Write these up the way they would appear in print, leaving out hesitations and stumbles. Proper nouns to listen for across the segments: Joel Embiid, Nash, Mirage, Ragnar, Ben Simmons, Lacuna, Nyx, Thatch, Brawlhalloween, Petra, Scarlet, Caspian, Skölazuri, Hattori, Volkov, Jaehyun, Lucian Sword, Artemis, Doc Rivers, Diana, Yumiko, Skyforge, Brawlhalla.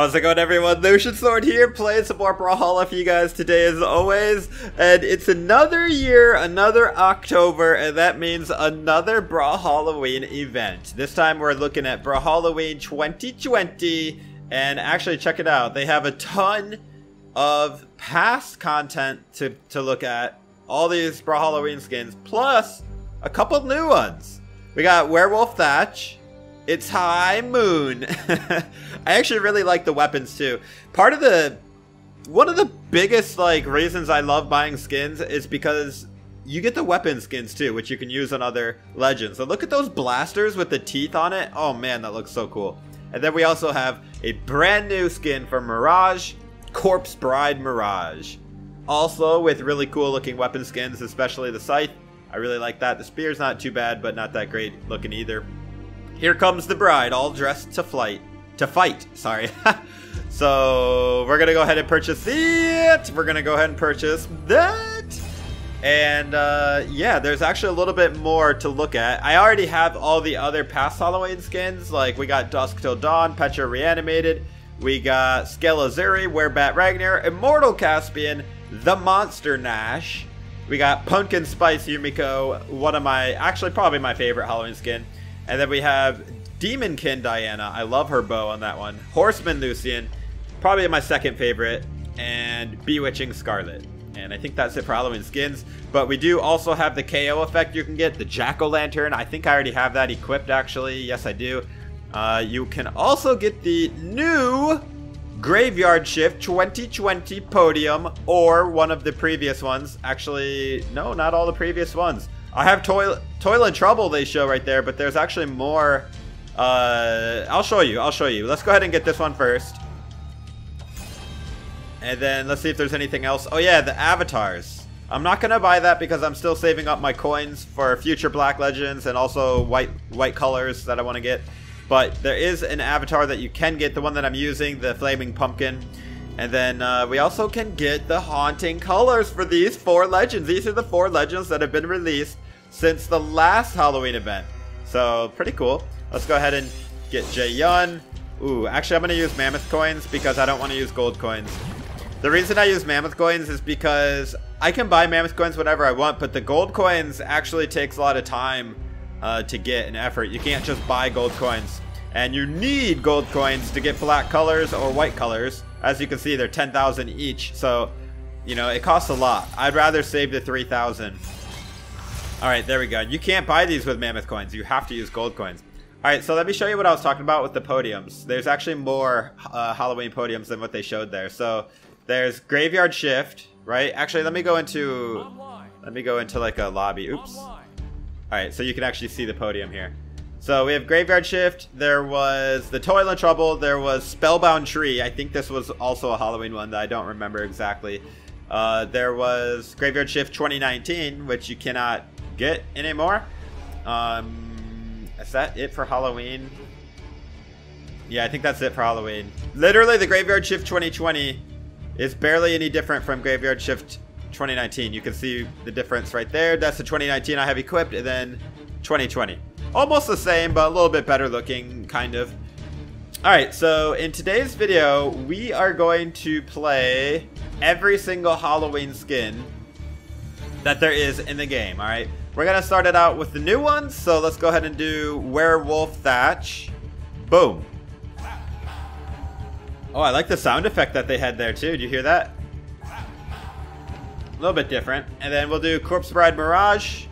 How's it going, everyone? Lucian Sword here, playing some more Brawlhalla for you guys today as always. And it's another year, another October, and that means another Brawlhalloween event. This time we're looking at Brawlhalloween 2020, and actually check it out. They have a ton of past content to look at. All these Brawlhalloween skins, plus a couple new ones. We got Werewolf Thatch. It's High Moon. I actually really like the weapons too. One of the biggest reasons I love buying skins is because you get the weapon skins too, which you can use on other legends. So look at those blasters with the teeth on it. Oh man, that looks so cool. And then we also have a brand new skin for Mirage, Corpse Bride Mirage. Also with really cool looking weapon skins, especially the scythe. I really like that. The spear's not too bad, but not that great looking either. Here comes the bride, all dressed to fight, sorry. So we're gonna go ahead and purchase it. We're gonna go ahead and purchase that. And yeah, there's actually a little bit more to look at. I already have all the other past Halloween skins. Like we got Dusk Till Dawn, Petra Reanimated. We got Skölazuri, Werebat Ragnar, Immortal Caspian, The Monster Nash. We got Pumpkin Spice Yumiko, one of my, actually probably my favorite Halloween skin. And then we have Demonkin Diana. I love her bow on that one. Horseman Lucian, probably my second favorite. And Bewitching Scarlet. And I think that's it for Halloween skins. But we do also have the KO effect you can get. The Jack-O-Lantern. I think I already have that equipped, actually. Yes, I do. You can also get the new Graveyard Shift 2020 Podium. Or one of the previous ones. Actually, no, not all the previous ones. I have Toil and Trouble they show right there, but there's actually more. I'll show you. Let's go ahead and get this one first. And then let's see if there's anything else. Oh yeah, the avatars. I'm not going to buy that because I'm still saving up my coins for future Black Legends and also white colors that I want to get. But there is an avatar that you can get, the one that I'm using, the Flaming Pumpkin. And then we also can get the haunting colors for these 4 legends. These are the 4 legends that have been released since the last Halloween event. So pretty cool. Let's go ahead and get Jaehyun. Ooh, actually I'm going to use Mammoth Coins because I don't want to use gold coins. The reason I use Mammoth Coins is because I can buy Mammoth Coins whenever I want, but the gold coins actually takes a lot of time to get and effort. You can't just buy gold coins. And you need gold coins to get black colors or white colors. As you can see, they're 10,000 each, so, you know, it costs a lot. I'd rather save the 3,000. Alright, there we go. You can't buy these with Mammoth Coins. You have to use gold coins. Alright, so let me show you what I was talking about with the podiums. There's actually more Halloween podiums than what they showed there. So, there's Graveyard Shift, right? Actually, let me go into like a lobby. Oops. Alright, so you can actually see the podium here. So we have Graveyard Shift, there was the Toil and Trouble, there was Spellbound Tree. I think this was also a Halloween one that I don't remember exactly. There was Graveyard Shift 2019, which you cannot get anymore. Is that it for Halloween? Yeah, I think that's it for Halloween. Literally, the Graveyard Shift 2020 is barely any different from Graveyard Shift 2019. You can see the difference right there. That's the 2019 I have equipped, and then 2020. Almost the same, but a little bit better looking, kind of. Alright, so in today's video, we are going to play every single Halloween skin that there is in the game, alright? We're going to start it out with the new ones, so let's go ahead and do Werewolf Thatch. Boom. Oh, I like the sound effect that they had there too, did you hear that? A little bit different. And then we'll do Corpse Bride Mirage.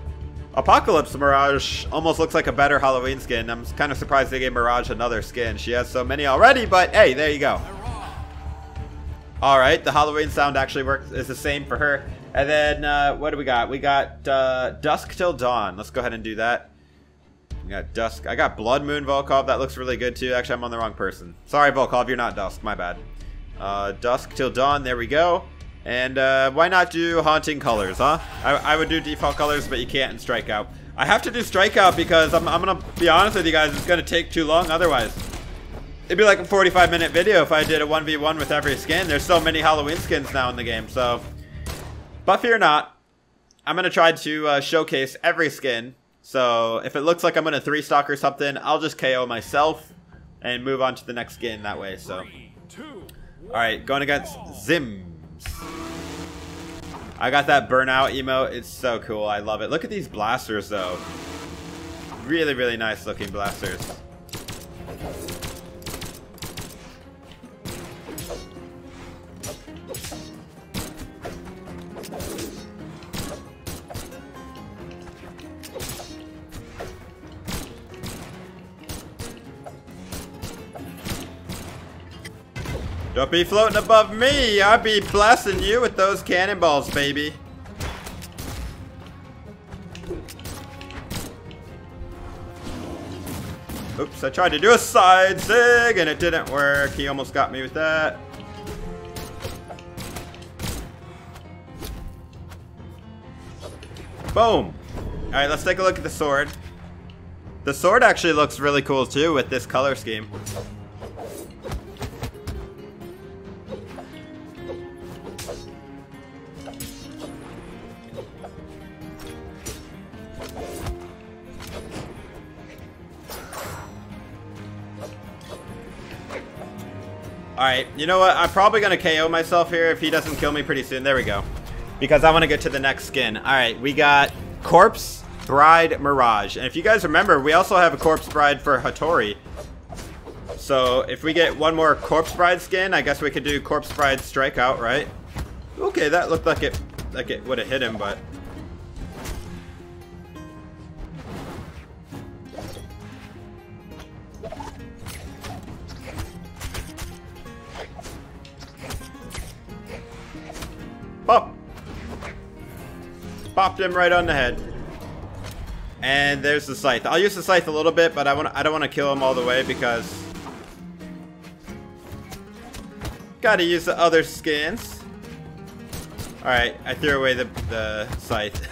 Apocalypse Mirage almost looks like a better Halloween skin. I'm kind of surprised they gave Mirage another skin. She has so many already, but hey, there you go. Alright, the Halloween sound actually works. It's the same for her. And then, what do we got? We got Dusk Till Dawn. Let's go ahead and do that. We got Dusk. I got Blood Moon Volkov. That looks really good, too. Actually, I'm on the wrong person. Sorry, Volkov. You're not Dusk. My bad. Dusk Till Dawn. There we go. And why not do haunting colors, huh? I would do default colors, but you can't in Strikeout. I have to do Strikeout because I'm going to be honest with you guys, it's going to take too long otherwise. It'd be like a 45-minute video if I did a 1v1 with every skin. There's so many Halloween skins now in the game, so. But fear not, I'm going to try to showcase every skin. So if it looks like I'm going to 3-stock or something, I'll just KO myself and move on to the next skin that way, so. Alright, going against Zims. I got that burnout emote. It's so cool. I love it. Look at these blasters, though. Really, really nice looking blasters. Don't be floating above me! I'll be blasting you with those cannonballs, baby! Oops, I tried to do a side zig and it didn't work. He almost got me with that. Boom! Alright, let's take a look at the sword. The sword actually looks really cool too with this color scheme. Alright, you know what? I'm probably going to KO myself here if he doesn't kill me pretty soon. There we go. Because I want to get to the next skin. Alright, we got Corpse Bride Mirage. And if you guys remember, we also have a Corpse Bride for Hattori. So if we get one more Corpse Bride skin, I guess we could do Corpse Bride Strikeout, right? Okay, that looked like it would have hit him, but... Pop! Popped him right on the head. And there's the scythe. I'll use the scythe a little bit, but I don't want to kill him all the way because... Gotta use the other skins. Alright, I threw away the scythe.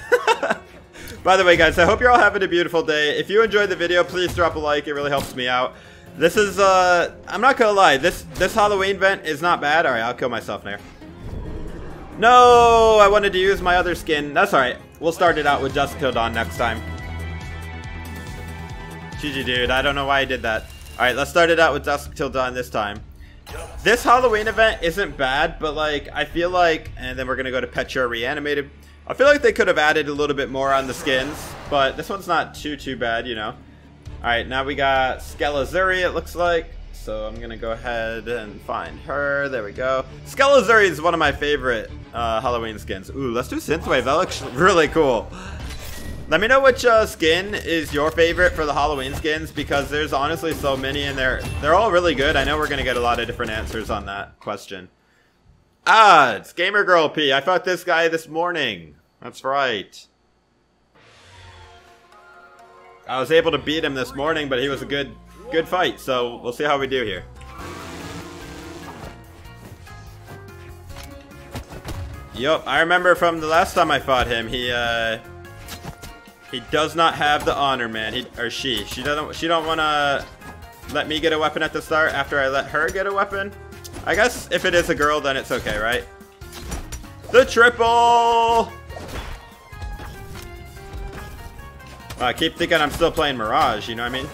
By the way, guys, I hope you're all having a beautiful day. If you enjoyed the video, please drop a like. It really helps me out. This is, I'm not gonna lie. This Halloween event is not bad. Alright, I'll kill myself there. No, I wanted to use my other skin. That's alright. We'll start it out with Just Till Dawn next time. GG, dude. I don't know why I did that. Alright, let's start it out with Dusk Till Dawn this time. This Halloween event isn't bad, but like, I feel like... And then we're gonna go to Petra Reanimated. I feel like they could have added a little bit more on the skins, but this one's not too bad, you know. Alright, now we got Skölazuri, it looks like. So I'm gonna go ahead and find her. There we go. Skölazuri is one of my favorite Halloween skins. Ooh, let's do Synthwave. That looks really cool. Let me know which skin is your favorite for the Halloween skins, because there's honestly so many and they're all really good. I know we're gonna get a lot of different answers on that question. Ah, it's Gamer Girl P. I fought this guy this morning. That's right. I was able to beat him this morning, but he was a good fight, so we'll see how we do here. Yup, I remember from the last time I fought him, he does not have the honor, man. She don't wanna let me get a weapon at the start after I let her get a weapon. I guess if it is a girl, then it's okay, right? The triple! I keep thinking I'm still playing Mirage, you know what I mean?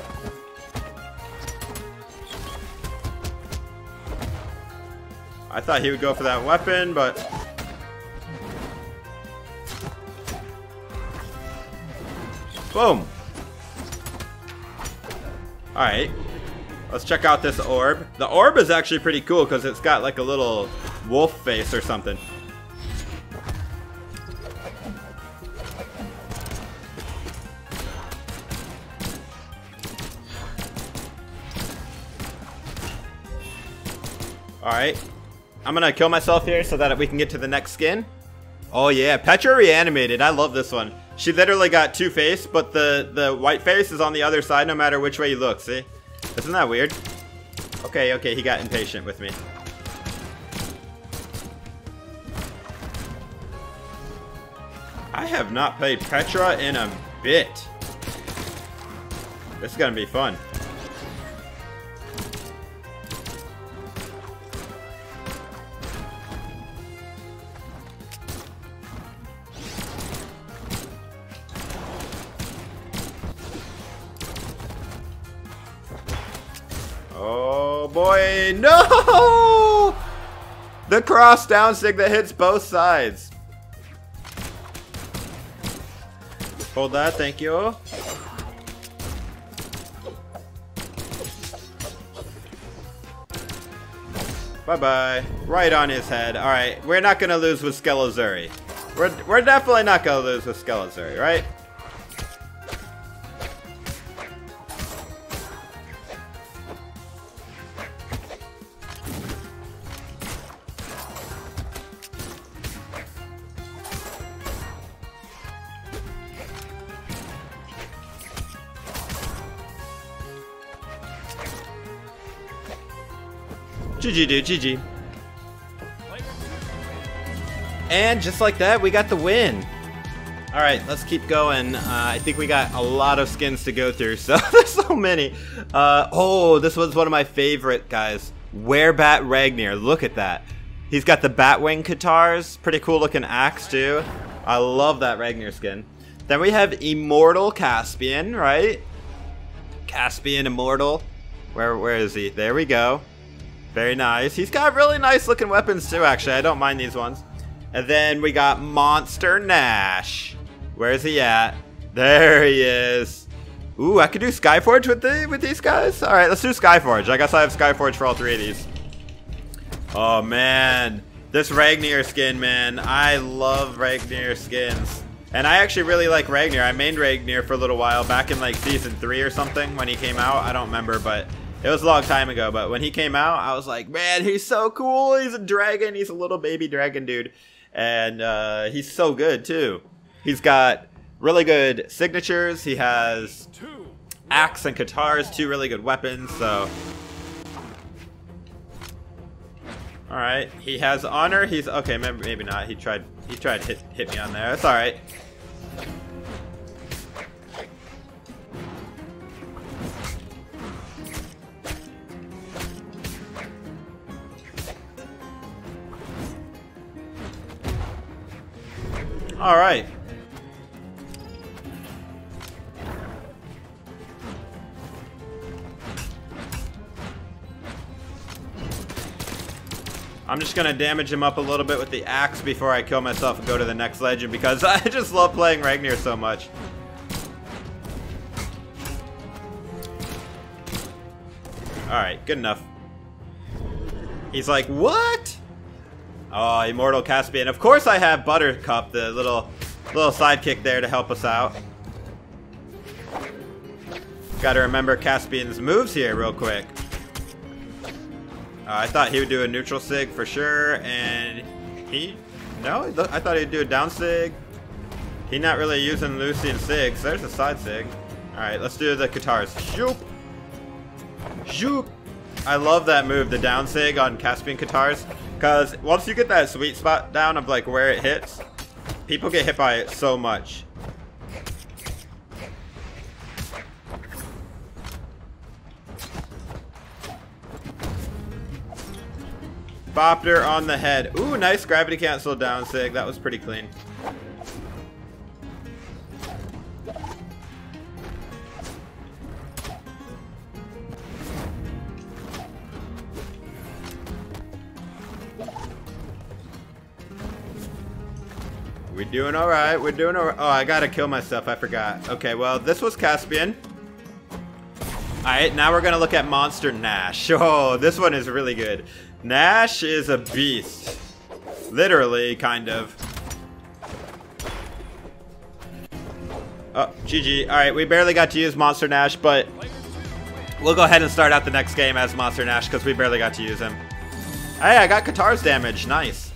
I thought he would go for that weapon, but... Boom! Alright. Let's check out this orb. The orb is actually pretty cool because it's got like a little wolf face or something. Alright. I'm gonna kill myself here so that we can get to the next skin. Oh yeah, Petra Reanimated. I love this one. She literally got two face, but the white face is on the other side no matter which way you look, see? Isn't that weird? Okay, okay, he got impatient with me. I have not played Petra in a bit. This is gonna be fun. Boy, no! The cross down stick that hits both sides. Hold that, thank you. Bye-bye. Right on his head. Alright, we're not gonna lose with Skölazuri. We're definitely not gonna lose with Skölazuri, right? GG, dude, GG. And just like that, we got the win. All right, let's keep going. I think we got a lot of skins to go through, so there's so many. Oh, this one's one of my favorite, guys. Werebat Ragnar, look at that. He's got the Batwing guitars, pretty cool looking axe too. I love that Ragnar skin. Then we have Immortal Caspian, right? Caspian Immortal. Where is he? There we go. Very nice. He's got really nice looking weapons too, actually. I don't mind these ones. And then we got Monster Nash. Where's he at? There he is. Ooh, I could do Skyforge with these guys? Alright, let's do Skyforge. I guess I have Skyforge for all three of these. Oh, man. This Ragnar skin, man. I love Ragnar skins. And I actually really like Ragnar. I mained Ragnar for a little while back in like season 3 or something when he came out. I don't remember, but... it was a long time ago, but when he came out, I was like, man, he's so cool. He's a dragon. He's a little baby dragon dude. And he's so good, too. He's got really good signatures. He has axe and guitars, two really good weapons. So, all right. He has honor. He's okay. Maybe not. He tried to hit me on there. That's all right. All right. I'm just gonna damage him up a little bit with the axe before I kill myself and go to the next legend because I just love playing Ragnar so much. All right, good enough. He's like, what? Oh, Immortal Caspian. Of course I have Buttercup, the little sidekick there to help us out. Gotta remember Caspian's moves here real quick. I thought he would do a neutral sig for sure, and he... no, I thought he'd do a down sig. He's not really using Lucian sigs. So there's a side sig. Alright, let's do the guitars. Shoop! Shoop! I love that move, the down sig on Caspian guitars. Because once you get that sweet spot down of like where it hits, people get hit by it so much. Bopped her on the head. Ooh, nice gravity cancel down sig. That was pretty clean. We're doing all right, we're doing all right. Oh, I gotta kill myself, I forgot. Okay, well, this was Caspian. All right, now we're gonna look at Monster Nash. Oh, this one is really good. Nash is a beast. Literally, kind of. Oh, GG. All right, we barely got to use Monster Nash, but we'll go ahead and start out the next game as Monster Nash because we barely got to use him. Hey, I got guitar's damage, nice.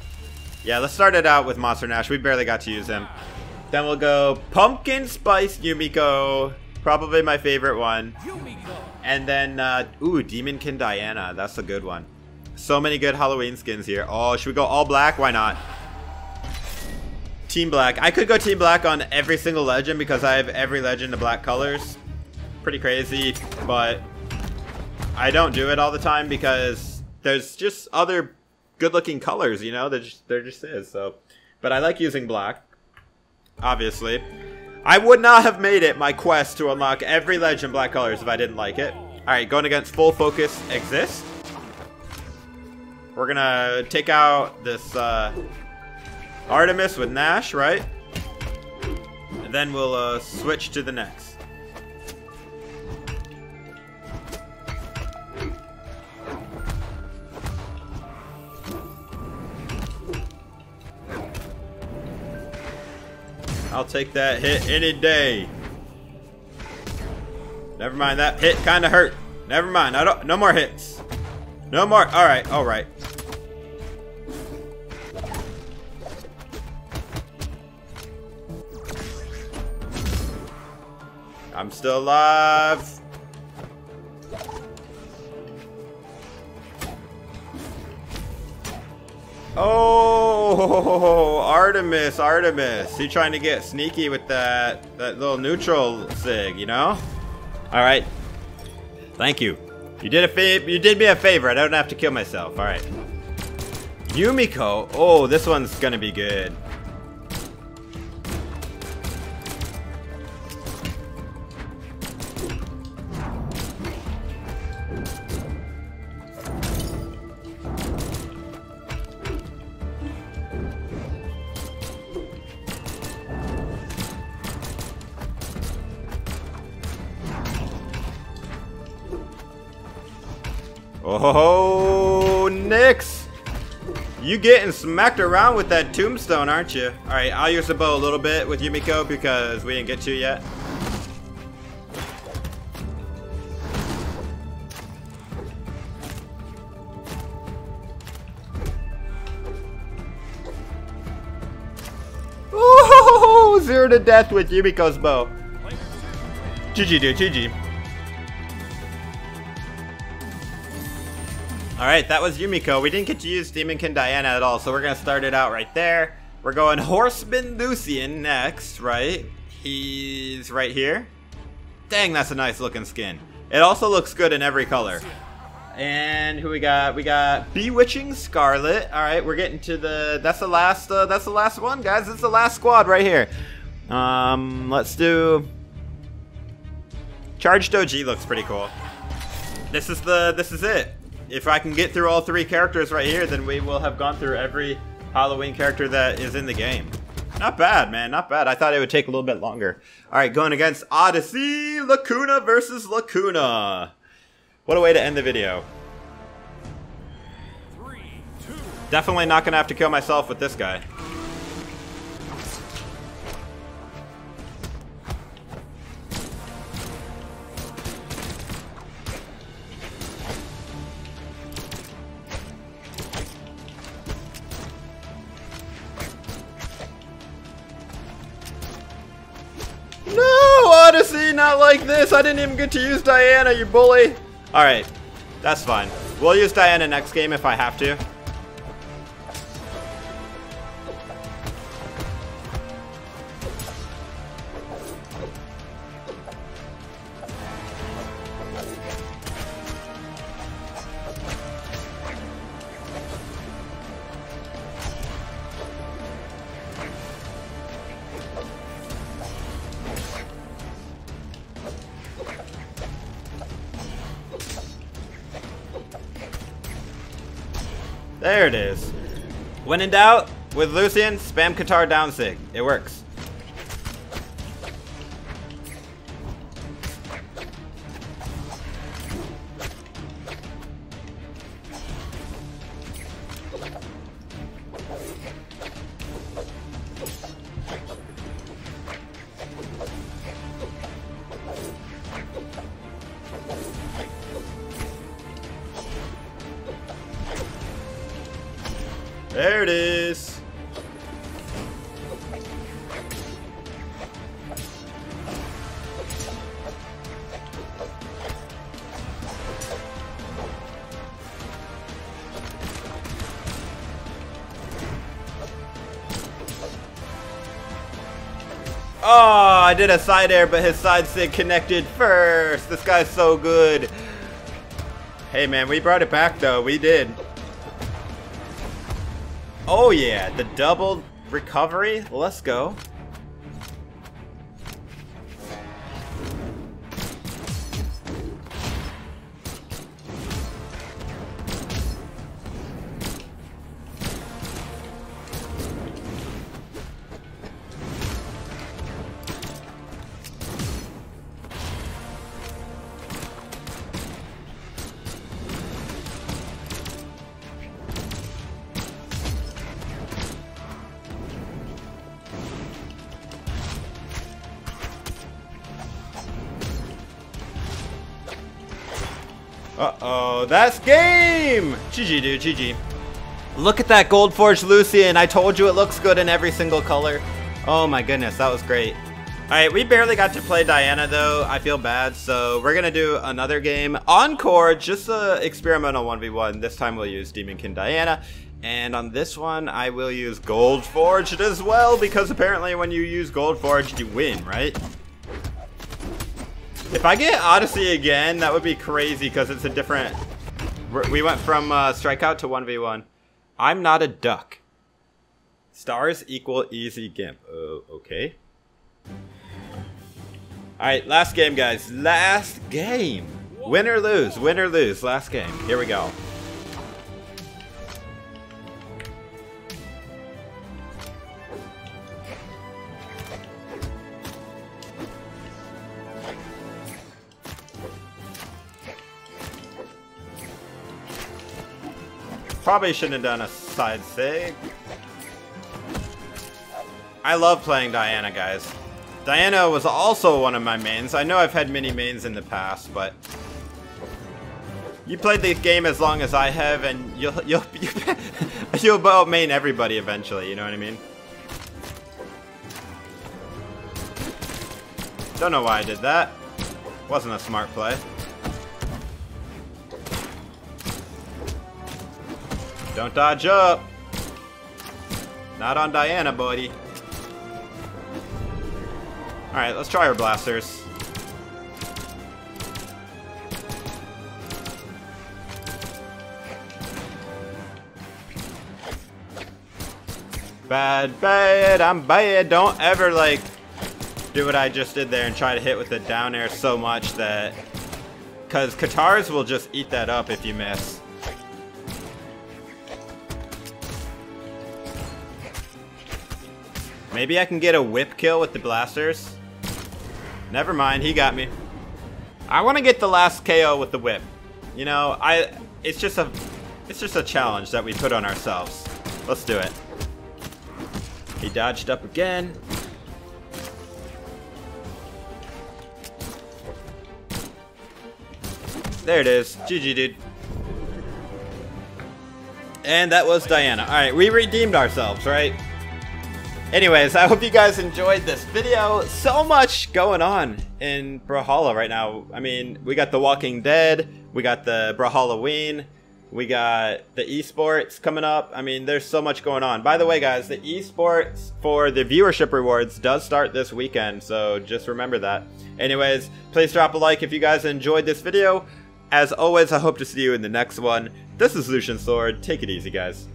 Yeah, let's start it out with Monster Nash. We barely got to use him. Then we'll go Pumpkin Spice Yumiko. Probably my favorite one. And then, ooh, Demonkin Diana. That's a good one. So many good Halloween skins here. Oh, should we go all black? Why not? Team Black. I could go Team Black on every single legend because I have every legend of black colors. Pretty crazy, but I don't do it all the time because there's just other... good-looking colors, you know, there just is, so. But I like using black, obviously. I would not have made it my quest to unlock every legend black colors if I didn't like it. All right, going against Full Focus Exist. We're gonna take out this Artemis with Nash, right? And then we'll switch to the next. I'll take that hit any day. Never mind, that hit kinda hurt. Never mind, I don't, no more hits. No more, alright, alright. I'm still alive. Oh, Artemis, Artemis. He trying to get sneaky with that little neutral sig, you know? All right. Thank you. You did me a favor. I don't have to kill myself. All right. Yumiko. Oh, this one's gonna be good. Oh, Nyx! You getting smacked around with that tombstone, aren't you? Alright, I'll use the bow a little bit with Yumiko because we didn't get to yet. Ooh, 0 to death with Yumiko's bow. GG, dude, GG. Alright, that was Yumiko. We didn't get to use Demonkin Diana at all, so we're gonna start it out right there. We're going Horseman Lucian next, right? He's right here. Dang, that's a nice looking skin. It also looks good in every color. And who we got? We got Bewitching Scarlet. Alright, we're getting to the... that's the last one, guys. It's the last squad right here. Let's do... Charged Doji looks pretty cool. This is it. If I can get through all 3 characters right here, then we will have gone through every Halloween character that is in the game. Not bad, man, not bad. I thought it would take a little bit longer. All right, going against Odyssey, Lacuna versus Lacuna. What a way to end the video. 3, 2. Definitely not gonna have to kill myself with this guy. Not like this. I didn't even get to use Diana, you bully. All right, that's fine. We'll use Diana next game if I have to. There it is. When in doubt, with Lucian, spam Qatar down sig. It works. There it is. Oh, I did a side air, but his side sig connected first. This guy's so good. Hey, man, we brought it back, though. We did. Oh yeah, the double recovery, let's go. Uh-oh, that's game! GG, dude, GG. Look at that Goldforge Lucian. I told you it looks good in every single color. Oh my goodness, that was great. Alright, we barely got to play Diana though. I feel bad, so we're gonna do another game. Encore, just an experimental 1v1. This time we'll use Demonkin Diana. And on this one, I will use Goldforged as well, because apparently when you use Goldforged, you win, right? If I get Odyssey again, that would be crazy, because it's a different... We went from Strikeout to 1v1. I'm not a duck. Stars equal easy gimp. Okay. Alright, last game, guys. Last game. Win or lose. Win or lose. Last game. Here we go. Probably shouldn't have done a side save. I love playing Diana, guys. Diana was also one of my mains. I know I've had many mains in the past, but you played the game as long as I have, and you'll about main everybody eventually. You know what I mean? Don't know why I did that. Wasn't a smart play. Don't dodge up. Not on Diana, buddy. Alright, let's try our blasters. Bad, bad, I'm bad. Don't ever, like, do what I just did there and try to hit with the down air so much that... Because Katars will just eat that up if you miss. Maybe I can get a whip kill with the blasters. Never mind, he got me. I want to get the last KO with the whip. You know, it's just a challenge that we put on ourselves. Let's do it. He dodged up again. There it is. GG, dude. And that was Diana. All right, we redeemed ourselves, right? Anyways, I hope you guys enjoyed this video. So much going on in Brawlhalla right now. I mean, we got The Walking Dead, we got the Brawlhalloween, we got the esports coming up. I mean, there's so much going on. By the way, guys, the esports for the viewership rewards does start this weekend, so just remember that. Anyways, please drop a like if you guys enjoyed this video. As always, I hope to see you in the next one. This is Lucian Sword. Take it easy, guys.